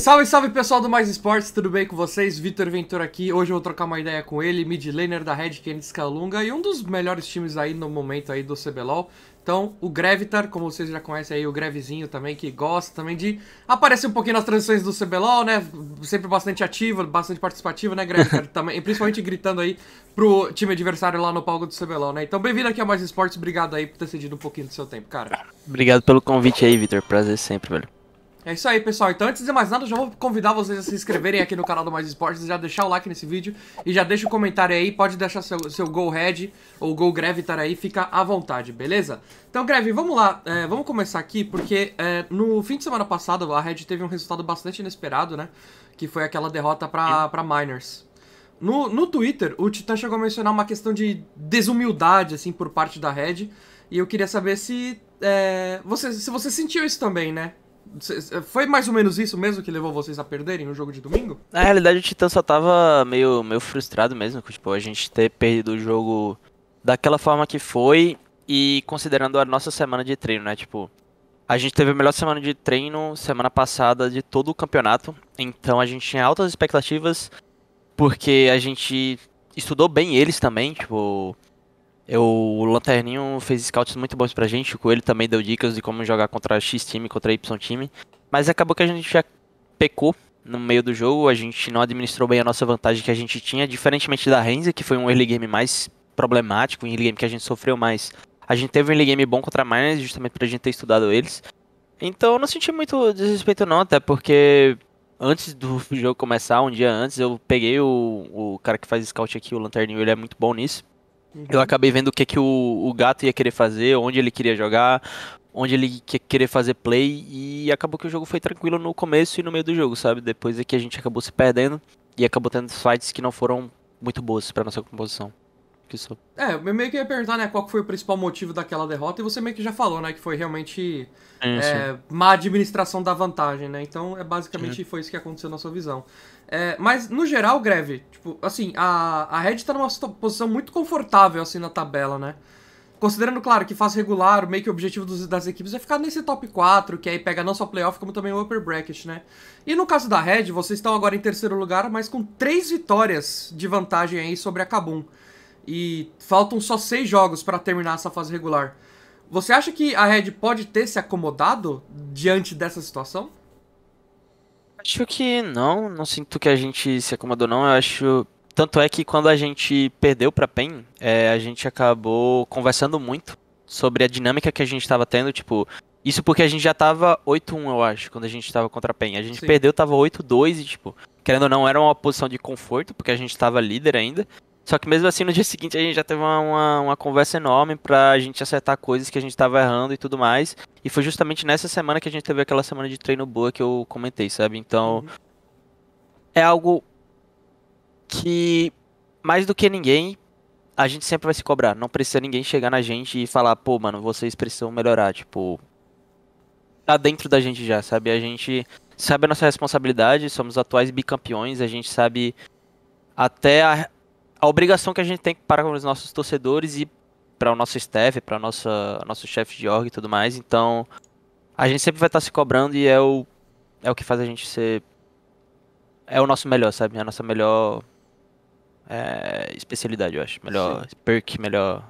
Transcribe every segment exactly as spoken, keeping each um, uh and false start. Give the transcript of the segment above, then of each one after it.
Salve, salve pessoal do Mais Esportes, tudo bem com vocês? Vitor Ventura aqui, hoje eu vou trocar uma ideia com ele, mid laner da Red Kennedy Scalunga e um dos melhores times aí no momento aí do C B L O L. Então, o Grevitar, como vocês já conhecem aí, o Grevizinho também, que gosta também de aparecer um pouquinho nas transições do C B L O L, né? Sempre bastante ativo, bastante participativo, né, Grevitar? Também, principalmente gritando aí pro time adversário lá no palco do C B L O L, né? Então, bem-vindo aqui a Mais Esportes, obrigado aí por ter cedido um pouquinho do seu tempo, cara. Obrigado pelo convite aí, Vitor, prazer sempre, velho. É isso aí, pessoal. Então, antes de mais nada, eu já vou convidar vocês a se inscreverem aqui no canal do Mais Esportes, já deixar o like nesse vídeo e já deixa o comentário aí, pode deixar seu, seu Go Red ou Go Grevitar aí, fica à vontade, beleza? Então, Greve, vamos lá, é, vamos começar aqui, porque é, no fim de semana passado a Red teve um resultado bastante inesperado, né? Que foi aquela derrota pra, pra Miners. No, no Twitter, o Titã chegou a mencionar uma questão de desumildade, assim, por parte da Red, e eu queria saber se, é, você, se você sentiu isso também, né? Foi mais ou menos isso mesmo que levou vocês a perderem o jogo de domingo? Na realidade o Titã só tava meio, meio frustrado mesmo, tipo, a gente ter perdido o jogo daquela forma que foi e considerando a nossa semana de treino, né, tipo, a gente teve a melhor semana de treino semana passada de todo o campeonato, então a gente tinha altas expectativas porque a gente estudou bem eles também, tipo... Eu, o Lanterninho fez scouts muito bons pra gente, o Coelho também deu dicas de como jogar contra X time, contra Y time, mas acabou que a gente já pecou no meio do jogo, a gente não administrou bem a nossa vantagem que a gente tinha, diferentemente da Renzi, que foi um early game mais problemático, um early game que a gente sofreu mais. A gente teve um early game bom contra a Miners, justamente pra gente ter estudado eles. Então eu não senti muito desrespeito não, até porque antes do jogo começar, um dia antes, eu peguei o, o cara que faz scout aqui, o Lanterninho, ele é muito bom nisso. Eu acabei vendo o que, que o, o gato ia querer fazer, onde ele queria jogar, onde ele ia querer fazer play, e acabou que o jogo foi tranquilo no começo e no meio do jogo, sabe? Depois é que a gente acabou se perdendo e acabou tendo fights que não foram muito boas pra nossa composição. Que sou. É, eu meio que ia perguntar, né, qual foi o principal motivo daquela derrota, e você meio que já falou, né, que foi realmente é, má administração da vantagem, né? Então, é basicamente foi isso que aconteceu na sua visão. É, mas, no geral, Greve, tipo, assim, a, a Red tá numa posição muito confortável, assim, na tabela, né? Considerando, claro, que faz regular, meio que o objetivo dos, das equipes é ficar nesse top quatro, que aí pega não só playoff, como também o upper bracket, né? E no caso da Red, vocês estão agora em terceiro lugar, mas com três vitórias de vantagem aí sobre a Kabum. E faltam só seis jogos pra terminar essa fase regular. Você acha que a Red pode ter se acomodado diante dessa situação? Acho que não, não sinto que a gente se acomodou não, eu acho... Tanto é que quando a gente perdeu pra paiN, é, a gente acabou conversando muito sobre a dinâmica que a gente tava tendo, tipo... Isso porque a gente já tava oito a um, eu acho, quando a gente tava contra a paiN. A gente Sim. perdeu, tava oito a dois e, tipo... Querendo ou não, era uma posição de conforto, porque a gente tava líder ainda. Só que mesmo assim, no dia seguinte, a gente já teve uma, uma, uma conversa enorme pra gente acertar coisas que a gente tava errando e tudo mais. E foi justamente nessa semana que a gente teve aquela semana de treino boa que eu comentei, sabe? Então, uhum. é algo que, mais do que ninguém, a gente sempre vai se cobrar. Não precisa ninguém chegar na gente e falar, pô, mano, vocês precisam melhorar. Tipo, tá dentro da gente já, sabe? A gente sabe a nossa responsabilidade, somos atuais bicampeões, a gente sabe até a... A obrigação que a gente tem para com os nossos torcedores e para o nosso staff, para o nosso, nosso chefe de org e tudo mais. Então, a gente sempre vai estar se cobrando e é o, é o que faz a gente ser... É o nosso melhor, sabe? É a nossa melhor é, especialidade, eu acho. Melhor Sim. perk, melhor,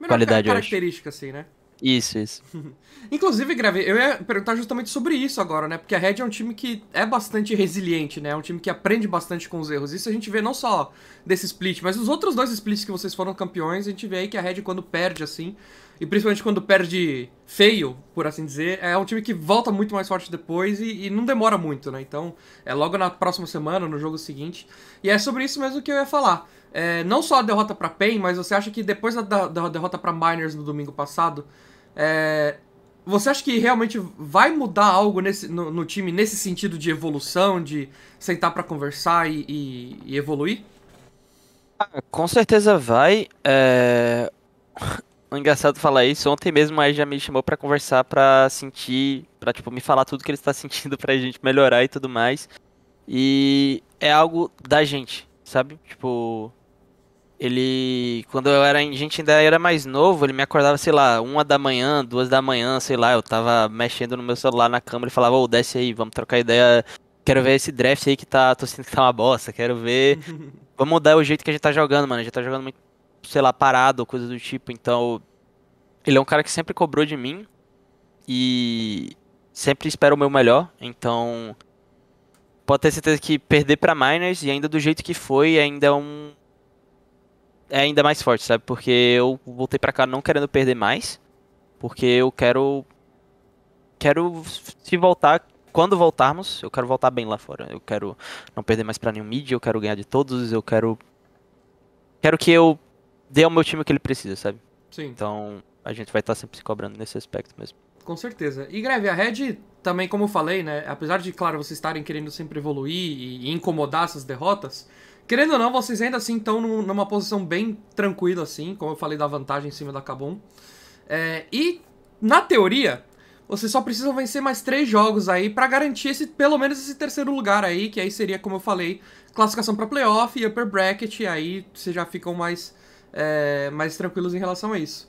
melhor qualidade, eu acho. Melhor característica, assim, né? Isso, isso. Inclusive, Greve, eu ia perguntar justamente sobre isso agora, né? Porque a Red é um time que é bastante resiliente, né? É um time que aprende bastante com os erros. Isso a gente vê não só desse split, mas os outros dois splits que vocês foram campeões, a gente vê aí que a Red quando perde, assim, e principalmente quando perde feio, por assim dizer, é um time que volta muito mais forte depois e, e não demora muito, né? Então, é logo na próxima semana, no jogo seguinte. E é sobre isso mesmo que eu ia falar. É, não só a derrota pra paiN, mas você acha que depois da, da, da derrota pra Miners no domingo passado, é, você acha que realmente vai mudar algo nesse, no, no time nesse sentido de evolução, de sentar pra conversar e, e, e evoluir? Ah, com certeza vai. É... Engraçado falar isso, ontem mesmo a Aegis já me chamou pra conversar, pra sentir, pra tipo, me falar tudo que ele está sentindo pra gente melhorar e tudo mais. E é algo da gente, sabe? Tipo... Ele, quando eu era, a gente ainda era mais novo, ele me acordava, sei lá, uma da manhã, duas da manhã, sei lá, eu tava mexendo no meu celular na cama, ele falava, ô, desce aí, vamos trocar ideia Quero ver esse draft aí que tá, tô sentindo que tá uma bosta, quero ver... Vamos mudar o jeito que a gente tá jogando, mano, a gente tá jogando muito, sei lá, parado ou coisa do tipo, então... Ele é um cara que sempre cobrou de mim e sempre espera o meu melhor, então... Pode ter certeza que perder pra Miners, e ainda do jeito que foi, ainda é um... É ainda mais forte, sabe? Porque eu voltei pra cá não querendo perder mais, porque eu quero... Quero se voltar... Quando voltarmos, eu quero voltar bem lá fora. Eu quero não perder mais pra nenhum mid, eu quero ganhar de todos, eu quero... Quero que eu dê ao meu time o que ele precisa, sabe? Sim. Então, a gente vai estar sempre se cobrando nesse aspecto mesmo. Com certeza. E, Greve, a Red também, como eu falei, né? Apesar de, claro, vocês estarem querendo sempre evoluir e incomodar essas derrotas, querendo ou não, vocês ainda assim estão numa posição bem tranquila, assim, como eu falei da vantagem em cima da Kabum. É, e, na teoria... Vocês só precisam vencer mais três jogos aí pra garantir esse, pelo menos esse terceiro lugar aí, que aí seria, como eu falei, classificação pra playoff e upper bracket, e aí vocês já ficam mais, é, mais tranquilos em relação a isso.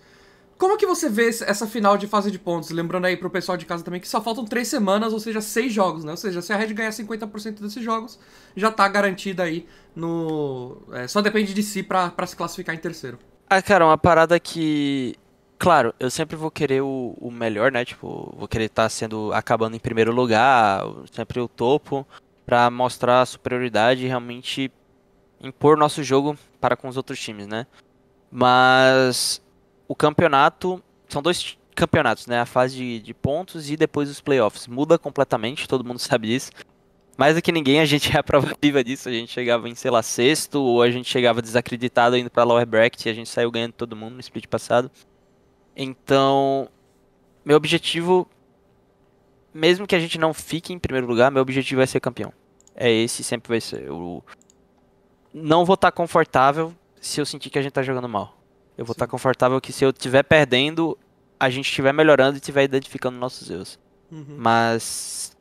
Como que você vê essa final de fase de pontos? Lembrando aí pro pessoal de casa também que só faltam três semanas, ou seja, seis jogos, né? Ou seja, se a Red ganhar cinquenta por cento desses jogos, já tá garantida aí no... É, só depende de si pra, pra se classificar em terceiro. Ah, cara, uma parada que... Claro, eu sempre vou querer o, o melhor, né, tipo, vou querer estar tá sendo, acabando em primeiro lugar, sempre o topo, pra mostrar a superioridade e realmente impor nosso jogo para com os outros times, né. Mas o campeonato, são dois campeonatos, né, a fase de, de pontos e depois os playoffs, muda completamente, todo mundo sabe disso. Mais do que ninguém, a gente é a prova viva disso, a gente chegava em, sei lá, sexto, ou a gente chegava desacreditado indo pra lower bracket e a gente saiu ganhando todo mundo no split passado. Então, meu objetivo, mesmo que a gente não fique em primeiro lugar, meu objetivo é ser campeão. É esse, sempre vai ser. Eu não vou estar confortável se eu sentir que a gente tá jogando mal. Eu vou estar confortável que se eu estiver perdendo, a gente estiver melhorando e estiver identificando nossos erros. Uhum. Mas,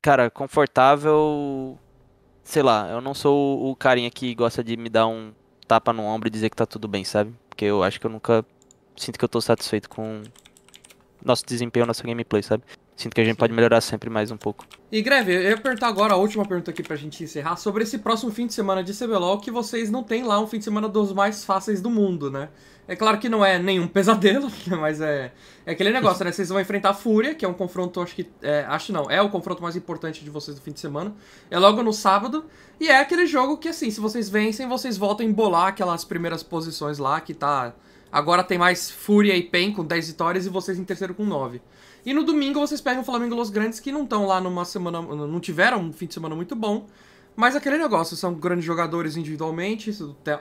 cara, confortável, sei lá, eu não sou o carinha que gosta de me dar um tapa no ombro e dizer que tá tudo bem, sabe? Porque eu acho que eu nunca... Sinto que eu tô satisfeito com nosso desempenho, nossa gameplay, sabe? Sinto que a gente pode melhorar sempre mais um pouco. E, Greve, eu ia perguntar agora a última pergunta aqui pra gente encerrar, sobre esse próximo fim de semana de C B L O L, que vocês não tem lá um fim de semana dos mais fáceis do mundo, né? É claro que não é nenhum pesadelo, mas é, é aquele negócio, né? Vocês vão enfrentar a Fúria, que é um confronto, acho que... É, acho não, é o confronto mais importante de vocês do fim de semana. É logo no sábado, e é aquele jogo que, assim, se vocês vencem, vocês voltam a embolar aquelas primeiras posições lá, que tá... Agora tem mais Fúria e paiN com dez vitórias e vocês em terceiro com nove. E no domingo vocês pegam o Flamengo Los Grandes, que não estão lá numa semana... Não tiveram um fim de semana muito bom. Mas aquele negócio, são grandes jogadores individualmente,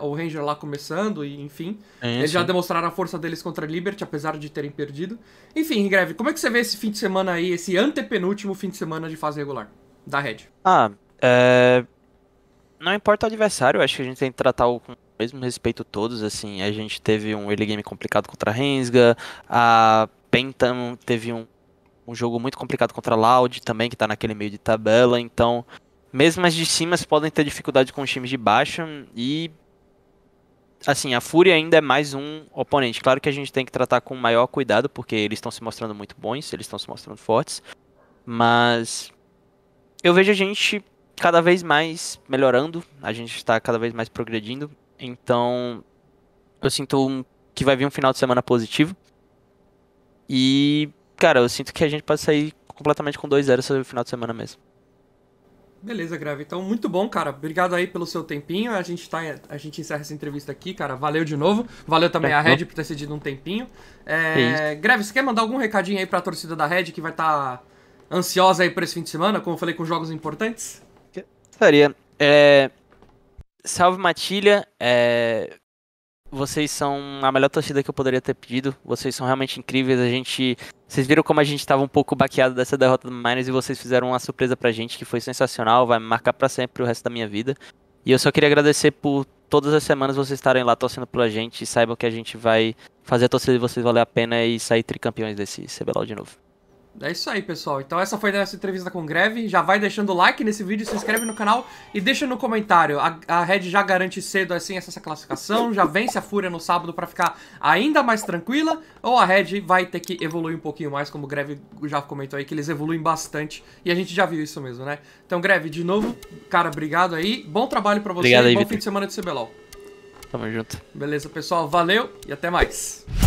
o Ranger lá começando, e enfim. É, eles já demonstraram a força deles contra a Liberty, apesar de terem perdido. Enfim, Greve, como é que você vê esse fim de semana aí, esse antepenúltimo fim de semana de fase regular da Red? Ah, é... Não importa o adversário, acho que a gente tem que tratar o... mesmo respeito todos, assim, a gente teve um early game complicado contra a Rensga, a Pentam teve um, um jogo muito complicado contra a Loud também, que tá naquele meio de tabela, então, mesmo as de cima podem ter dificuldade com os times de baixo, e, assim, a Fúria ainda é mais um oponente. Claro que a gente tem que tratar com maior cuidado, porque eles estão se mostrando muito bons, eles estão se mostrando fortes, mas eu vejo a gente cada vez mais melhorando, a gente está cada vez mais progredindo. Então, eu sinto que vai vir um final de semana positivo. E, cara, eu sinto que a gente pode sair completamente com dois a zero esse final de semana mesmo. Beleza, Greve. Então, muito bom, cara. Obrigado aí pelo seu tempinho. A gente, tá, a gente encerra essa entrevista aqui, cara. Valeu de novo. Valeu também é, a Red por ter cedido um tempinho. É, é Greve, você quer mandar algum recadinho aí pra torcida da Red que vai estar tá ansiosa aí por esse fim de semana, como eu falei, com jogos importantes? Gostaria. É... Salve Matilha, é... vocês são a melhor torcida que eu poderia ter pedido, vocês são realmente incríveis, a gente, vocês viram como a gente estava um pouco baqueado dessa derrota do Miners e vocês fizeram uma surpresa pra gente que foi sensacional, vai me marcar pra sempre o resto da minha vida. E eu só queria agradecer por todas as semanas vocês estarem lá torcendo pela gente e saibam que a gente vai fazer a torcida de vocês valer a pena e sair tricampeões desse C B L O L de novo. É isso aí, pessoal. Então essa foi nossa entrevista com o Greve. Já vai deixando o like nesse vídeo, se inscreve no canal e deixa no comentário. A, a Red já garante cedo assim essa classificação, já vence a Fúria no sábado pra ficar ainda mais tranquila, ou a Red vai ter que evoluir um pouquinho mais, como o Greve já comentou aí, que eles evoluem bastante. E a gente já viu isso mesmo, né? Então, Greve, de novo, cara, obrigado aí. Bom trabalho pra você. Obrigado aí, e bom Vitor. Fim de semana de C B L O L. Tamo junto. Beleza, pessoal. Valeu e até mais.